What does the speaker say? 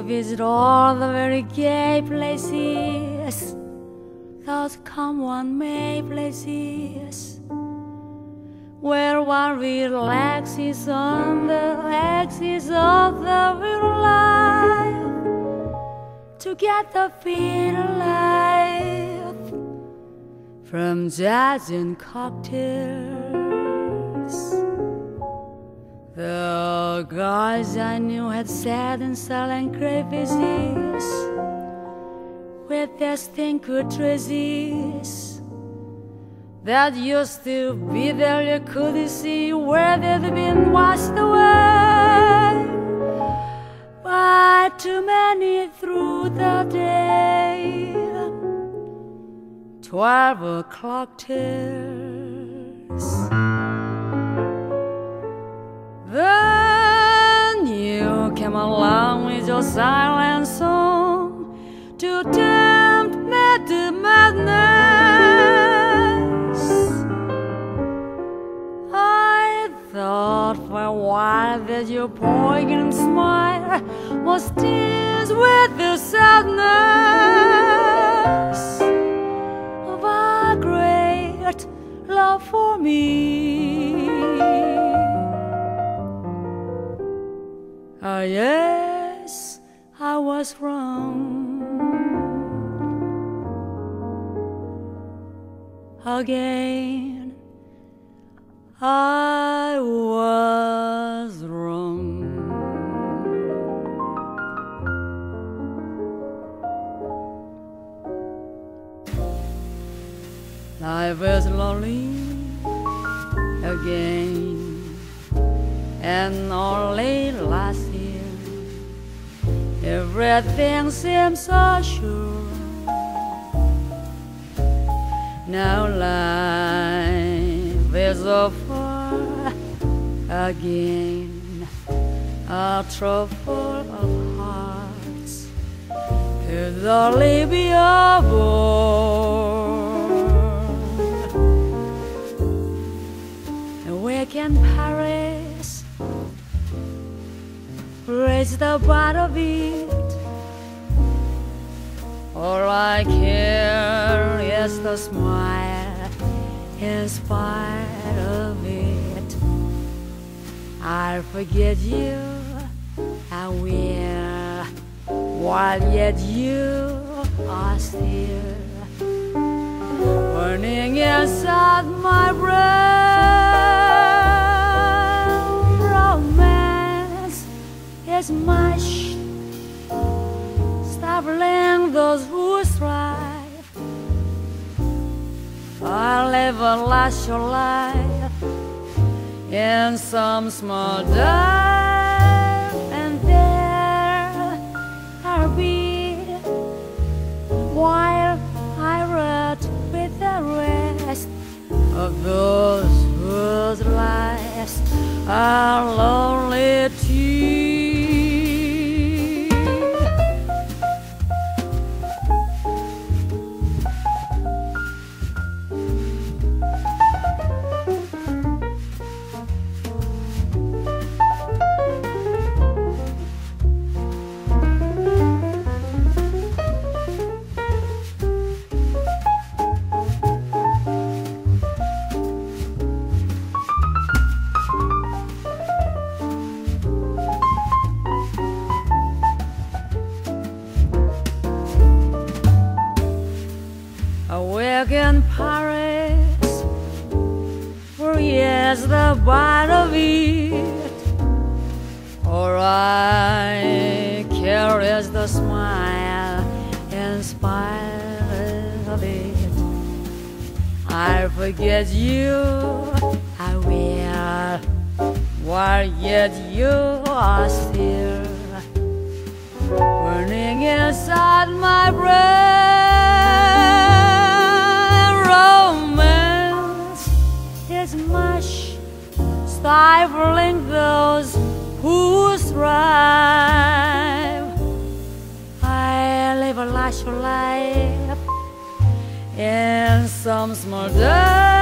to visit all the very gay places that come one may, places where one relaxes on the axis of the real life to get the feel alive from jazz and cocktails. The guys I knew had sat in silent crevices where their stink could resist. That used to be there, you couldn't see where they'd been washed away by too many through the day. 12 o'clock tears. Then you came along with your silent song to tempt me to madness. I thought for a while that your poignant smile was tinged with the sadness of a great love for me. Ah, yes, I was wrong. Again, I was wrong. Life is lonely again, and only last year everything seems so sure. Now life is over again, a trouble of hearts could only be over. Awake in Paris, raise the butt of it. All I care is the smile in spite of it. I'll forget you, I will, while yet you are still burning inside my brain. Romance is much starveling those who strive. I'll ever last your life in some small dive, and there I'll be while I rot with the rest of those whose lives are lonely too. In Paris, for years the bite of it. All I care is the smile in spite of it. I'll forget you, I will, while yet you are still burning inside my brain. Much stifling those who strive. I live a lash of life in some small day.